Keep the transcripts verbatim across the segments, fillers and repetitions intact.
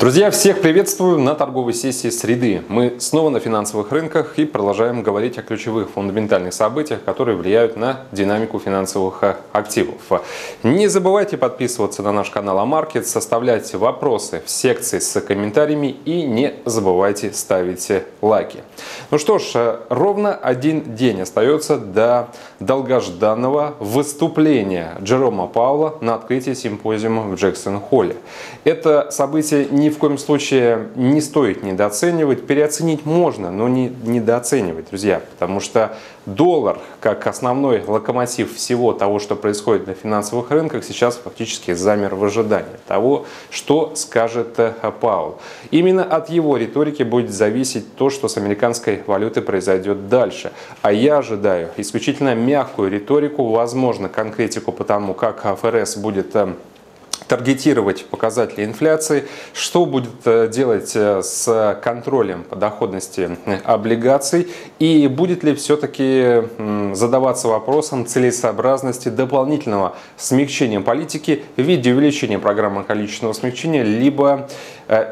Друзья, всех приветствую на торговой сессии среды. Мы снова на финансовых рынках и продолжаем говорить о ключевых фундаментальных событиях, которые влияют на динамику финансовых активов. Не забывайте подписываться на наш канал AMarkets, составлять вопросы в секции с комментариями и не забывайте ставить лайки. Ну что ж, ровно один день остается до долгожданного выступления Джерома Паула на открытии симпозиума в Джексон-Холле. Это событие не Ни в коем случае не стоит недооценивать. Переоценить можно, но не недооценивать, друзья, потому что доллар, как основной локомотив всего того, что происходит на финансовых рынках, сейчас фактически замер в ожидании того, что скажет Пауэлл. Именно от его риторики будет зависеть то, что с американской валютой произойдет дальше. А я ожидаю исключительно мягкую риторику, возможно, конкретику по тому, как ФРС будет таргетировать показатели инфляции, что будет делать с контролем по доходности облигаций и будет ли все-таки задаваться вопросом целесообразности дополнительного смягчения политики в виде увеличения программы количественного смягчения, либо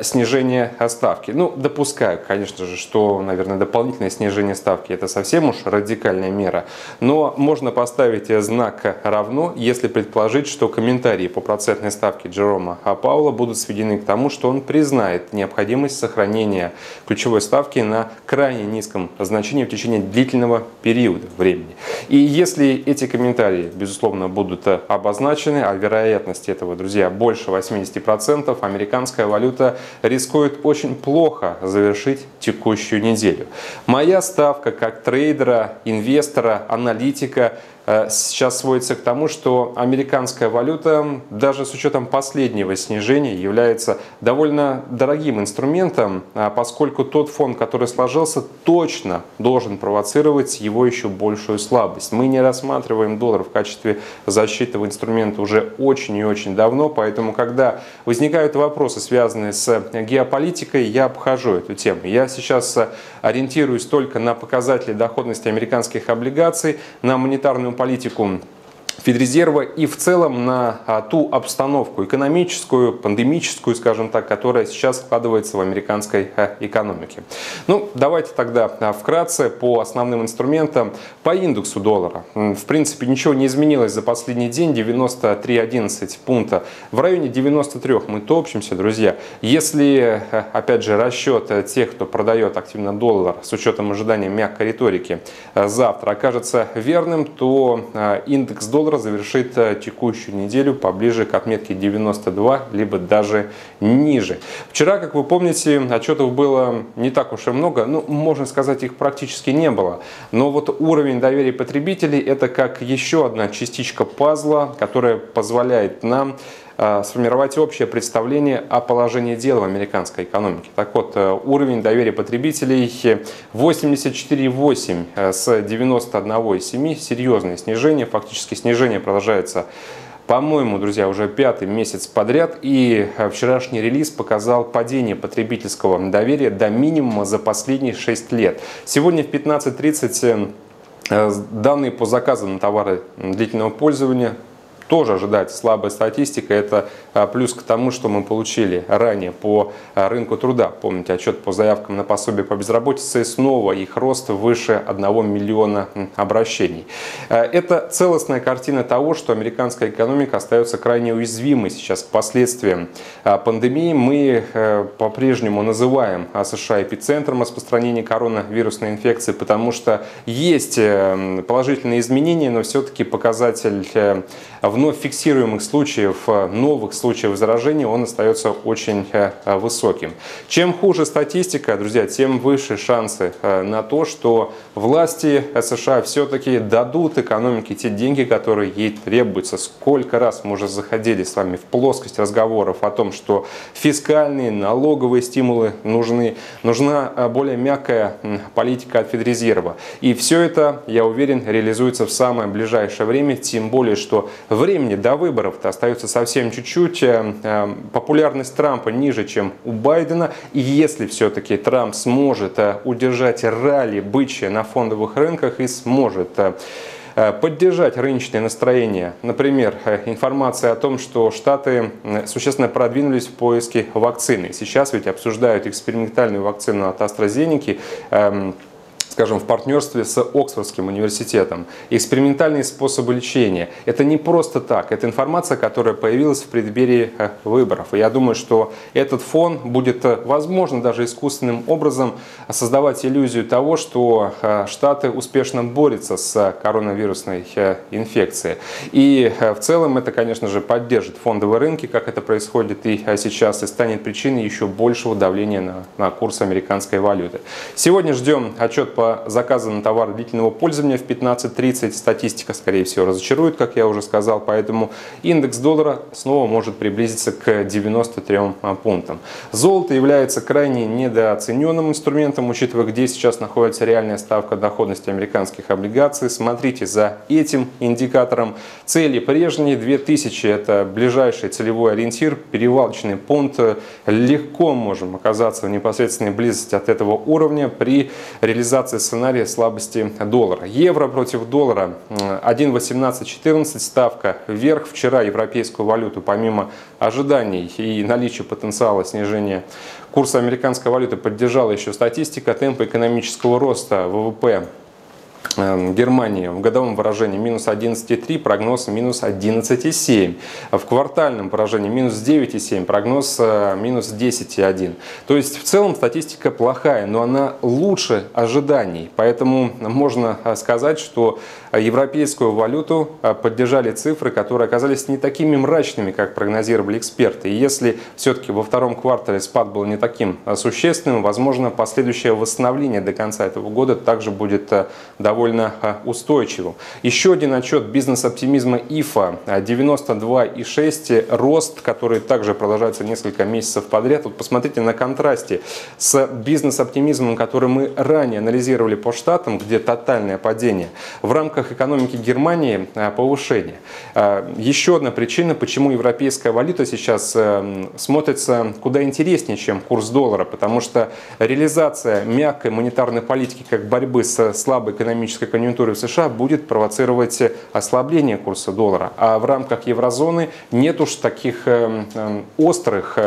снижения ставки. Ну, допускаю, конечно же, что, наверное, дополнительное снижение ставки – это совсем уж радикальная мера, но можно поставить знак «равно», если предположить, что комментарии по процентной ставке ставки Джерома Пауэлла будут сведены к тому, что он признает необходимость сохранения ключевой ставки на крайне низком значении в течение длительного периода времени. И если эти комментарии, безусловно, будут обозначены, а вероятность этого, друзья, больше восьмидесяти процентов, американская валюта рискует очень плохо завершить текущую неделю. Моя ставка как трейдера, инвестора, аналитика – сейчас сводится к тому, что американская валюта даже с учетом последнего снижения является довольно дорогим инструментом, поскольку тот фон, который сложился, точно должен провоцировать его еще большую слабость. Мы не рассматриваем доллар в качестве защитного инструмента уже очень и очень давно, поэтому когда возникают вопросы, связанные с геополитикой, я обхожу эту тему. Я сейчас ориентируюсь только на показатели доходности американских облигаций, на монетарную политику Федрезерва и в целом на ту обстановку экономическую, пандемическую, скажем так, которая сейчас складывается в американской экономике. Ну, давайте тогда вкратце по основным инструментам, по индексу доллара. В принципе, ничего не изменилось за последний день, девяносто три одиннадцать пункта. В районе девяноста трёх мы топчемся, друзья. Если, опять же, расчет тех, кто продает активно доллар с учетом ожидания мягкой риторики завтра окажется верным, то индекс доллара завершит текущую неделю поближе к отметке девяноста двух, либо даже ниже. Вчера, как вы помните, отчетов было не так уж и много, ну, можно сказать, их практически не было. Но вот уровень доверия потребителей – это как еще одна частичка пазла, которая позволяет нам сформировать общее представление о положении дел в американской экономике. Так вот, уровень доверия потребителей восемьдесят четыре и восемь с девяноста одной и семи, серьезное снижение, фактически снижение продолжается, по-моему, друзья, уже пятый месяц подряд, и вчерашний релиз показал падение потребительского доверия до минимума за последние шесть лет. Сегодня в пятнадцать тридцать данные по заказам на товары длительного пользования. Тоже ожидается слабая статистика, это плюс к тому, что мы получили ранее по рынку труда. Помните, отчет по заявкам на пособие по безработице, и снова их рост выше одного миллиона обращений. Это целостная картина того, что американская экономика остается крайне уязвимой сейчас к последствиям пандемии. Мы по-прежнему называем США эпицентром распространения коронавирусной инфекции, потому что есть положительные изменения, но все-таки показатель в вновь фиксируемых случаев, новых случаев заражения, он остается очень высоким. Чем хуже статистика, друзья, тем выше шансы на то, что власти США все-таки дадут экономике те деньги, которые ей требуются. Сколько раз мы уже заходили с вами в плоскость разговоров о том, что фискальные, налоговые стимулы нужны, нужна более мягкая политика от Федрезерва. И все это, я уверен, реализуется в самое ближайшее время, тем более, что в времени до выборов-то остается совсем чуть-чуть. Популярность Трампа ниже, чем у Байдена. И если все-таки Трамп сможет удержать ралли бычье на фондовых рынках и сможет поддержать рыночные настроения. Например, информация о том, что Штаты существенно продвинулись в поиске вакцины. Сейчас ведь обсуждают экспериментальную вакцину от Астрозеники, скажем, в партнерстве с Оксфордским университетом. Экспериментальные способы лечения. Это не просто так. Это информация, которая появилась в преддверии выборов. И я думаю, что этот фон будет, возможно, даже искусственным образом создавать иллюзию того, что Штаты успешно борются с коронавирусной инфекцией. И в целом это, конечно же, поддержит фондовые рынки, как это происходит и сейчас, и станет причиной еще большего давления на, на курс американской валюты. Сегодня ждем отчет по заказанным товарам длительного пользования в пятнадцать тридцать. Статистика, скорее всего, разочарует, как я уже сказал, поэтому индекс доллара снова может приблизиться к девяноста трём пунктам. Золото является крайне недооцененным инструментом, учитывая, где сейчас находится реальная ставка доходности американских облигаций. Смотрите за этим индикатором. Цели прежние, две тысячи – это ближайший целевой ориентир, перевалочный пункт. Легко можем оказаться в непосредственной близости от этого уровня при реализации сценария слабости доллара. Евро против доллара один восемнадцать четырнадцать, ставка вверх. Вчера европейскую валюту, помимо ожиданий и наличия потенциала снижения курса американской валюты, поддержала еще статистика. Темпы экономического роста ВВП Германии в годовом выражении минус одиннадцать и три, прогноз минус одиннадцать и семь. В квартальном выражении минус девять и семь, прогноз минус десять и один. То есть в целом статистика плохая, но она лучше ожиданий. Поэтому можно сказать, что европейскую валюту поддержали цифры, которые оказались не такими мрачными, как прогнозировали эксперты. И если все-таки во втором квартале спад был не таким существенным, возможно, последующее восстановление до конца этого года также будет довольно устойчивым. Еще один отчет бизнес-оптимизма ИФА девяносто два и шесть, рост, который также продолжается несколько месяцев подряд. Вот посмотрите на контрасте с бизнес-оптимизмом, который мы ранее анализировали по штатам, где тотальное падение. В рамках экономики Германии повышение. Еще одна причина, почему европейская валюта сейчас смотрится куда интереснее, чем курс доллара, потому что реализация мягкой монетарной политики как борьбы с слабой экономической конъюнктуры в США будет провоцировать ослабление курса доллара. А в рамках еврозоны нет уж таких острых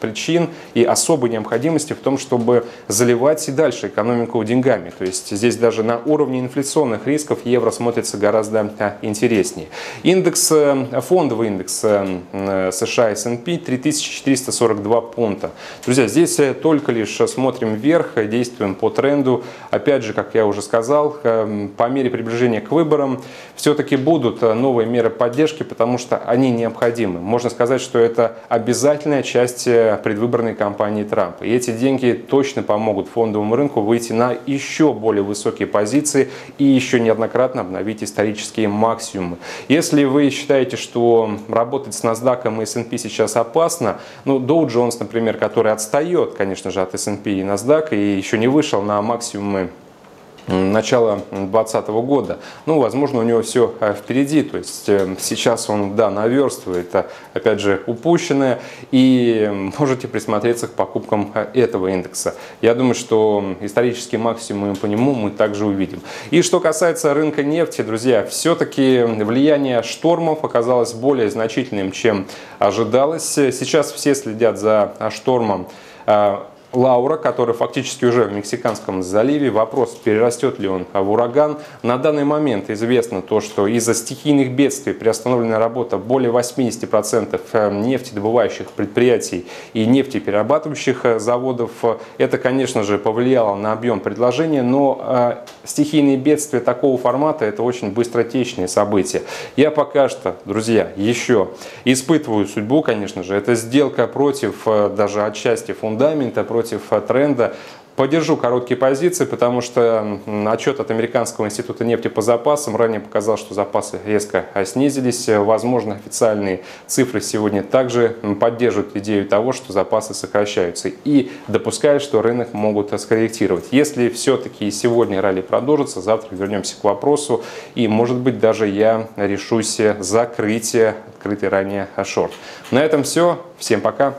причин и особой необходимости в том, чтобы заливать и дальше экономику деньгами. То есть здесь даже на уровне инфляционных рисков евро смотрится гораздо интереснее. Индекс, фондовый индекс США эс энд пи три тысячи четыреста сорок два пункта. Друзья, здесь только лишь смотрим вверх, действуем по тренду. Опять же, как я уже сказал, по мере приближения к выборам все-таки будут новые меры поддержки, потому что они необходимы. Можно сказать, что это обязательная часть предвыборной кампании Трампа. И эти деньги точно помогут фондовому рынку выйти на еще более высокие позиции и еще неоднократно обновить исторические максимумы. Если вы считаете, что работать с NASDAQ и эс энд пи сейчас опасно, ну, Dow Jones, например, который отстает, конечно же, от эс энд пи и NASDAQ и еще не вышел на максимумы начала двадцатого года. Ну, возможно, у него все впереди. То есть сейчас он, да, наверстывает, опять же, упущенное. И можете присмотреться к покупкам этого индекса. Я думаю, что исторический максимум по нему мы также увидим. И что касается рынка нефти, друзья, все-таки влияние штормов оказалось более значительным, чем ожидалось. Сейчас все следят за штормом Лаура, который фактически уже в Мексиканском заливе. Вопрос, перерастет ли он в ураган. На данный момент известно то, что из-за стихийных бедствий приостановлена работа более восьмидесяти процентов нефтедобывающих предприятий и нефтеперерабатывающих заводов. Это, конечно же, повлияло на объем предложения, но стихийные бедствия такого формата – это очень быстротечные события. Я пока что, друзья, еще испытываю судьбу, конечно же. Это сделка против даже отчасти фундамента, против против тренда. Поддержу короткие позиции, потому что отчет от Американского института нефти по запасам ранее показал, что запасы резко снизились. Возможно, официальные цифры сегодня также поддерживают идею того, что запасы сокращаются, и допускают, что рынок могут скорректировать. Если все-таки сегодня ралли продолжится, завтра вернемся к вопросу, и, может быть, даже я решусь закрыть открытый ранее шорт. На этом все. Всем пока.